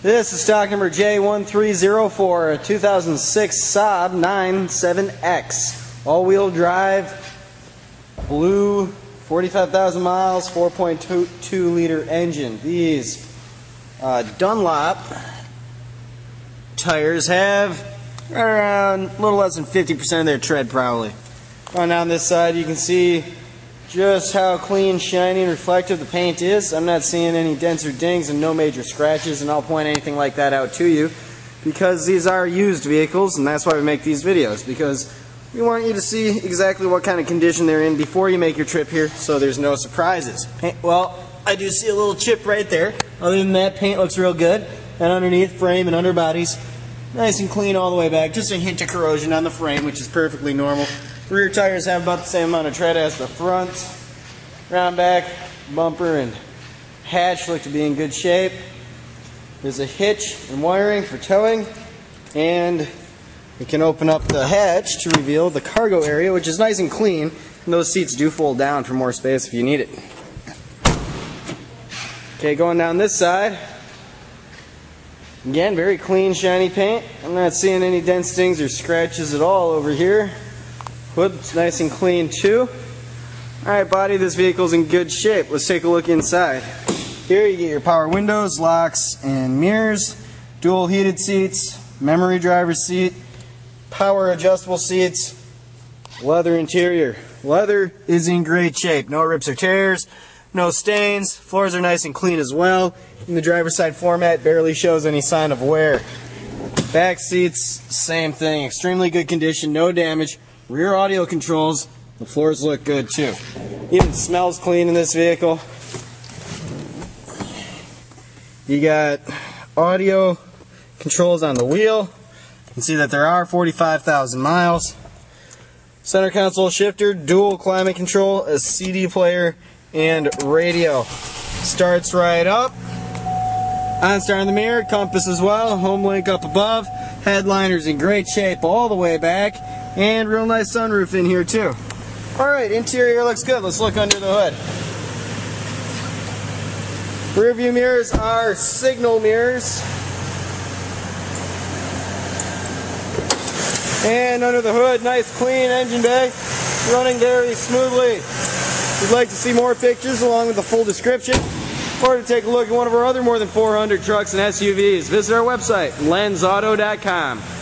This is stock number J1304, a 2006 Saab 97X, all-wheel drive, blue, 45,000 miles, 4.2 liter engine. These Dunlop tires have around a little less than 50% of their tread, probably. On down this side, you can see just how clean, shiny, and reflective the paint is. I'm not seeing any dents or dings and no major scratches, and I'll point anything like that out to you because these are used vehicles, and that's why we make these videos, because we want you to see exactly what kind of condition they're in before you make your trip here, so there's no surprises. Well, I do see a little chip right there. Other than that, paint looks real good, and underneath, frame and underbodies, nice and clean all the way back. Just a hint of corrosion on the frame, which is perfectly normal. Rear tires have about the same amount of tread as the front. Round back, bumper and hatch look to be in good shape. There's a hitch and wiring for towing, and we can open up the hatch to reveal the cargo area, which is nice and clean, and those seats do fold down for more space if you need it. Okay, going down this side, again, very clean, shiny paint. I'm not seeing any dent, stings, or scratches at all over here. Hood's nice and clean too. Alright, body, this vehicle's in good shape. Let's take a look inside. Here you get your power windows, locks, and mirrors, dual heated seats, memory driver's seat, power adjustable seats, leather interior. Leather is in great shape. No rips or tears, no stains. Floors are nice and clean as well. In the driver's side floor mat, barely shows any sign of wear. Back seats, same thing. Extremely good condition, no damage. Rear audio controls, the floors look good too. Even smells clean in this vehicle. You got audio controls on the wheel. You can see that there are 45,000 miles. Center console shifter, dual climate control, a CD player, and radio. Starts right up. OnStar in the mirror, compass as well, home link up above. Headliner's in great shape all the way back. And real nice sunroof in here too. Alright, interior looks good. Let's look under the hood. Rear view mirrors are signal mirrors. And under the hood, nice clean engine bay, running very smoothly. If you'd like to see more pictures along with the full description, or to take a look at one of our other more than 400 trucks and SUVs, visit our website, LENZAUTO.com.